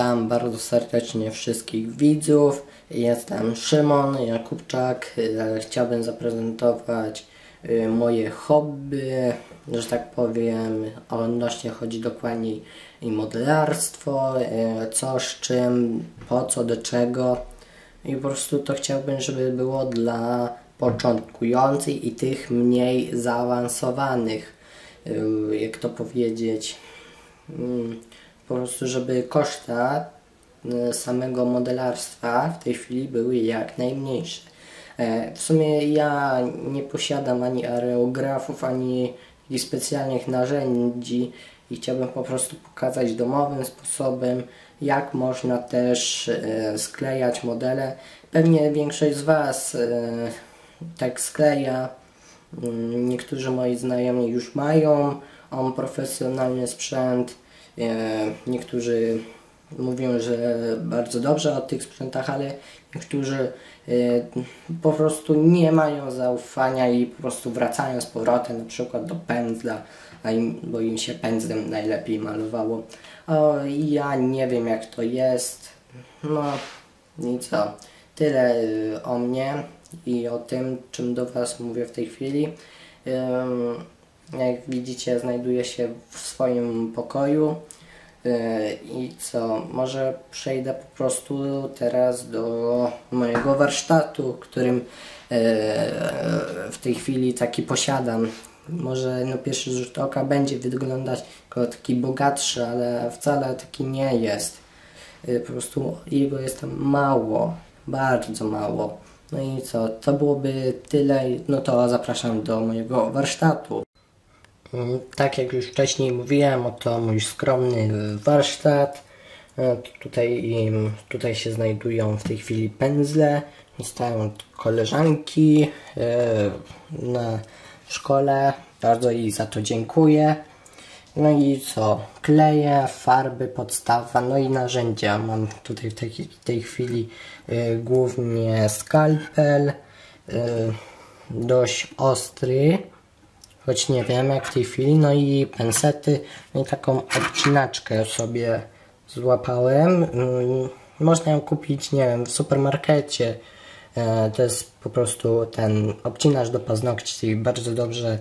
Witam bardzo serdecznie wszystkich widzów. Jestem Szymon Jakubczak. Chciałbym zaprezentować moje hobby, że tak powiem, a odnośnie chodzi dokładniej i modelarstwo, co z czym, po co, do czego. I po prostu to chciałbym, żeby było dla początkujących i tych mniej zaawansowanych, jak to powiedzieć, po prostu żeby koszta samego modelarstwa w tej chwili były jak najmniejsze. W sumie ja nie posiadam ani areografów, ani specjalnych narzędzi i chciałbym po prostu pokazać domowym sposobem, jak można też sklejać modele. Pewnie większość z Was tak skleja, niektórzy moi znajomi już mają on profesjonalny sprzęt, niektórzy mówią, że bardzo dobrze o tych sprzętach, ale niektórzy po prostu nie mają zaufania i po prostu wracają z powrotem na przykład do pędzla, bo im się pędzlem najlepiej malowało. Ja nie wiem, jak to jest. No i co, tyle o mnie i o tym, czym do Was mówię w tej chwili. Jak widzicie, znajduję się w swoim pokoju. I co, może przejdę po prostu teraz do mojego warsztatu, którym w tej chwili taki posiadam. Może na pierwszy rzut oka będzie wyglądać jako taki bogatszy, ale wcale taki nie jest. Po prostu jego jest tam mało, bardzo mało. No i co, to byłoby tyle, no to zapraszam do mojego warsztatu. Tak jak już wcześniej mówiłem, oto mój skromny warsztat. Tutaj się znajdują w tej chwili pędzle. Zostają koleżanki na szkole. Bardzo jej za to dziękuję. No i co? Kleje, farby, podstawa, no i narzędzia. Mam tutaj w tej chwili głównie skalpel. Dość ostry, choć nie wiem jak w tej chwili, no i pensety, no i taką obcinaczkę sobie złapałem. Można ją kupić, nie wiem, w supermarkecie. To jest po prostu ten obcinacz do paznokci, bardzo dobrze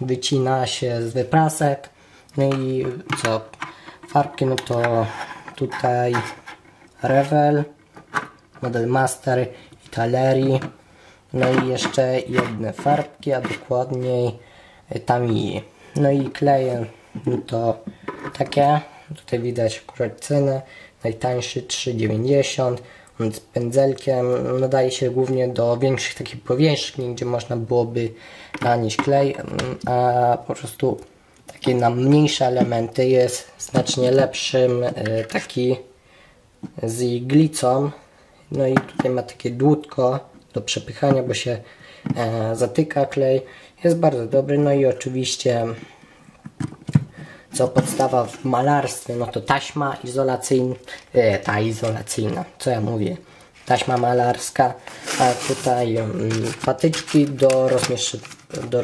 wycina się z wyprasek. No i co, farbki, no to tutaj Revell, Model Master i Talerii. No i jeszcze jedne farbki, a dokładniej tami. No i kleje, no to takie, tutaj widać akurat cenę, najtańszy 3,90 zł, on z pędzelkiem nadaje się głównie do większych takich powierzchni, gdzie można byłoby nanieść klej, a po prostu takie na mniejsze elementy jest znacznie lepszym, taki z iglicą. No i tutaj ma takie dłutko do przepychania, bo się zatyka klej, jest bardzo dobry. No i oczywiście co podstawa w malarstwie, no to taśma izolacyjna, taśma malarska, a tutaj patyczki do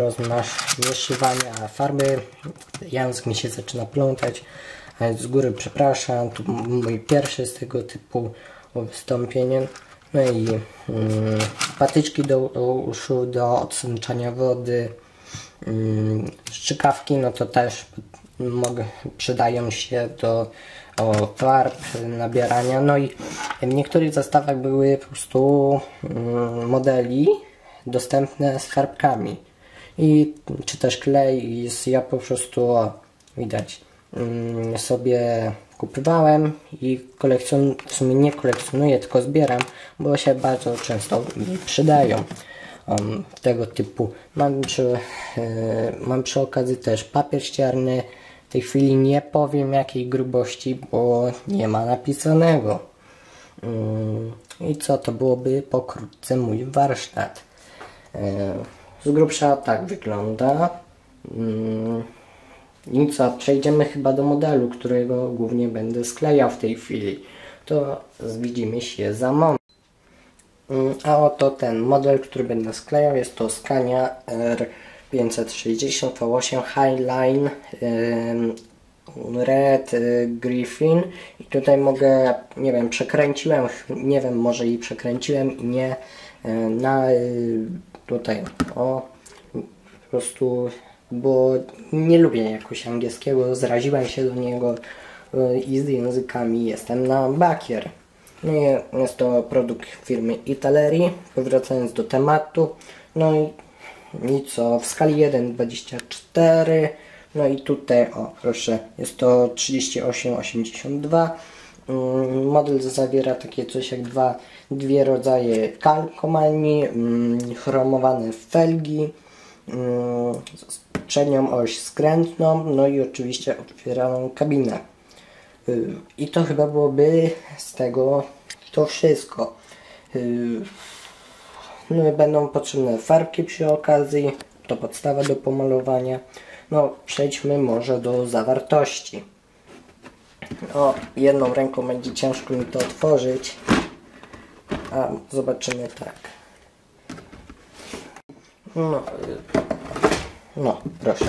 rozmieszywania farby. Język mi się zaczyna plątać, z góry przepraszam, to mój pierwszy z tego typu wystąpienie. No i patyczki do uszu, do odsączania wody, strzykawki, no to też przydają się do farb, nabierania. No i w niektórych zestawach były po prostu modeli dostępne z farbkami, czy też klej. Ja po prostu, widać, sobie kupowałem i w sumie nie kolekcjonuję, tylko zbieram, bo się bardzo często mi przydają tego typu. Mam przy okazji też papier ścierny. W tej chwili nie powiem jakiej grubości, bo nie ma napisanego. I co, to byłoby pokrótce mój warsztat. Z grubsza tak wygląda. I co, przejdziemy chyba do modelu, którego głównie będę sklejał w tej chwili. To widzimy się za moment. A oto ten model, który będę sklejał, jest to Scania R560 V8 Highline Red Griffin i tutaj mogę, nie wiem, przekręciłem, nie wiem, może i przekręciłem i nie na tutaj, o, po prostu, bo nie lubię jakoś angielskiego, zraziłem się do niego i z językami jestem na bakier. No i jest to produkt firmy Italeri. Powracając do tematu, no i co, w skali 1,24, no i tutaj, o proszę, jest to 38,82. Model zawiera takie coś jak dwie rodzaje kalkomanii, chromowane felgi, przednią oś skrętną, no i oczywiście otwieraną kabinę. I to chyba byłoby z tego to wszystko. No, będą potrzebne farbki przy okazji, to podstawa do pomalowania. No, przejdźmy może do zawartości. O, jedną ręką będzie ciężko mi to otworzyć. A zobaczymy tak. No proszę.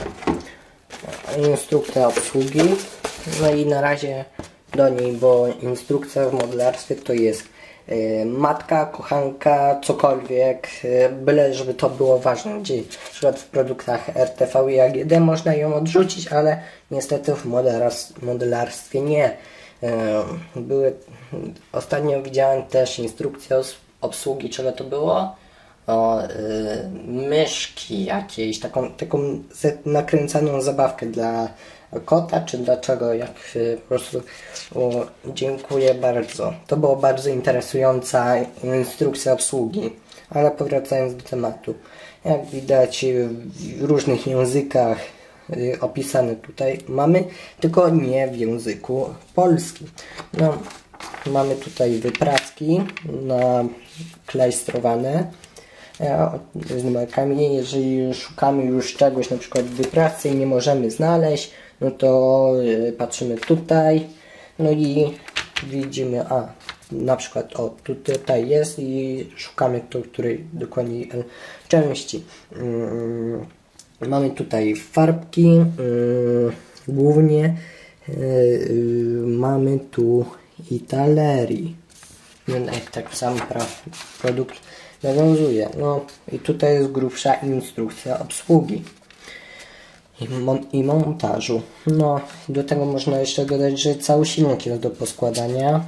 Instrukcja obsługi. No i na razie do niej, bo instrukcja w modelarstwie to jest matka, kochanka, cokolwiek, byle żeby to było ważne. Gdzie na przykład w produktach RTV i AGD można ją odrzucić, ale niestety w modelarstwie nie. Ostatnio widziałem też instrukcję obsługi, czego to było? O, myszki jakiejś, taką nakręcaną zabawkę dla kota, czy dlaczego, jak po prostu dziękuję bardzo. To była bardzo interesująca instrukcja obsługi, ale powracając do tematu. Jak widać w różnych językach opisane tutaj mamy, tylko nie w języku polskim. No, mamy tutaj wypraski na klejstrowane z numerkami. Jeżeli szukamy już czegoś, na przykład wyprasy i nie możemy znaleźć, no to patrzymy tutaj, no i widzimy, a na przykład o, tutaj jest i szukamy to, której dokładnie części. Mamy tutaj farbki, głównie mamy tu Italeri. Tak sam produkt nawiązuje. No i tutaj jest grubsza instrukcja obsługi i montażu. No, do tego można jeszcze dodać, że cały silnik jest do poskładania.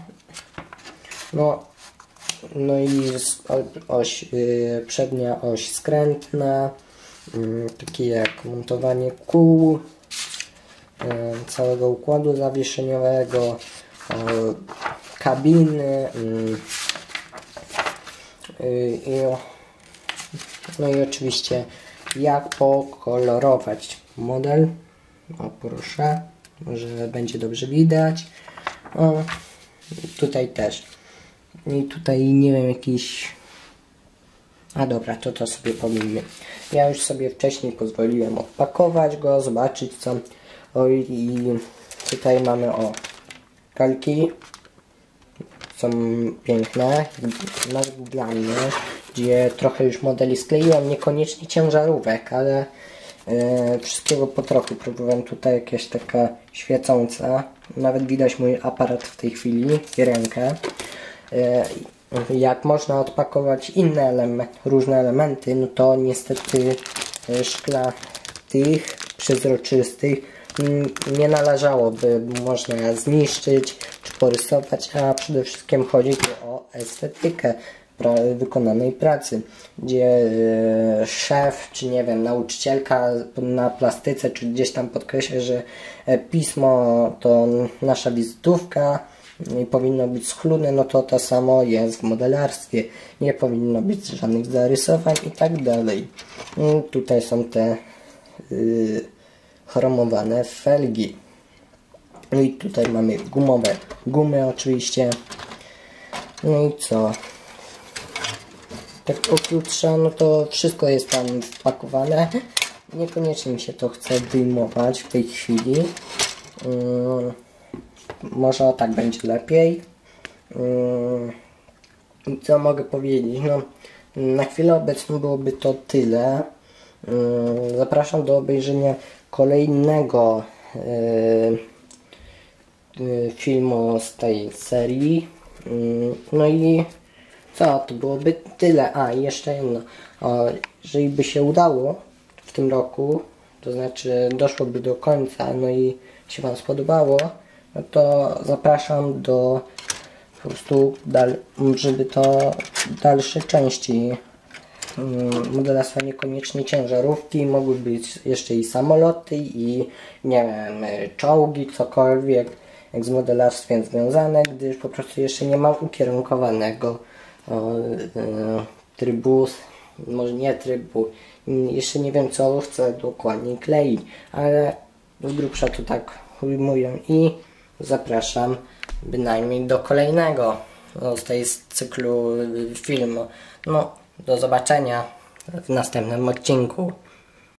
No i oś, przednia oś skrętna, takie jak montowanie kół, całego układu zawieszeniowego, kabiny, no i oczywiście jak pokolorować model. O proszę, może będzie dobrze widać. O, tutaj też. I tutaj nie wiem, jakiś... A dobra, to sobie pomijmy. Ja już sobie wcześniej pozwoliłem odpakować go, zobaczyć co. O, i tutaj mamy o kalki. Są piękne, dla mnie, gdzie trochę już modeli skleiłem, niekoniecznie ciężarówek, ale wszystkiego po trochu. Próbowałem tutaj jakaś taka świecąca, nawet widać mój aparat w tej chwili i rękę. Jak można odpakować inne różne elementy, no to niestety szkla tych przezroczystych nie należałoby, można zniszczyć czy porysować, a przede wszystkim chodzi tu o estetykę wykonanej pracy, gdzie szef czy nie wiem, nauczycielka na plastyce czy gdzieś tam podkreśla, że pismo to nasza wizytówka i powinno być schludne, no to to samo jest w modelarstwie, nie powinno być żadnych zarysowań i tak dalej. Tutaj są te chromowane felgi. No i tutaj mamy gumowe gumy oczywiście. No i co? Tak pokrótce, no to wszystko jest tam wpakowane. Niekoniecznie mi się to chce wyjmować w tej chwili. Może tak będzie lepiej. I co mogę powiedzieć? No, na chwilę obecną byłoby to tyle. Zapraszam do obejrzenia kolejnego filmu z tej serii. No i co, to byłoby tyle. A i jeszcze jedno, jeżeli by się udało w tym roku, to znaczy doszłoby do końca, no i się Wam spodobało, no to zapraszam do po prostu, żeby to dalsze części modela są, niekoniecznie ciężarówki, mogły być jeszcze i samoloty, i nie wiem, czołgi, cokolwiek jak z modelarstwem związane, gdyż po prostu jeszcze nie mam ukierunkowanego trybu, może nie trybu, jeszcze nie wiem, co chcę dokładnie kleić, ale z grubsza to tak ujmuję i zapraszam bynajmniej do kolejnego z tej cyklu filmu. No, do zobaczenia w następnym odcinku.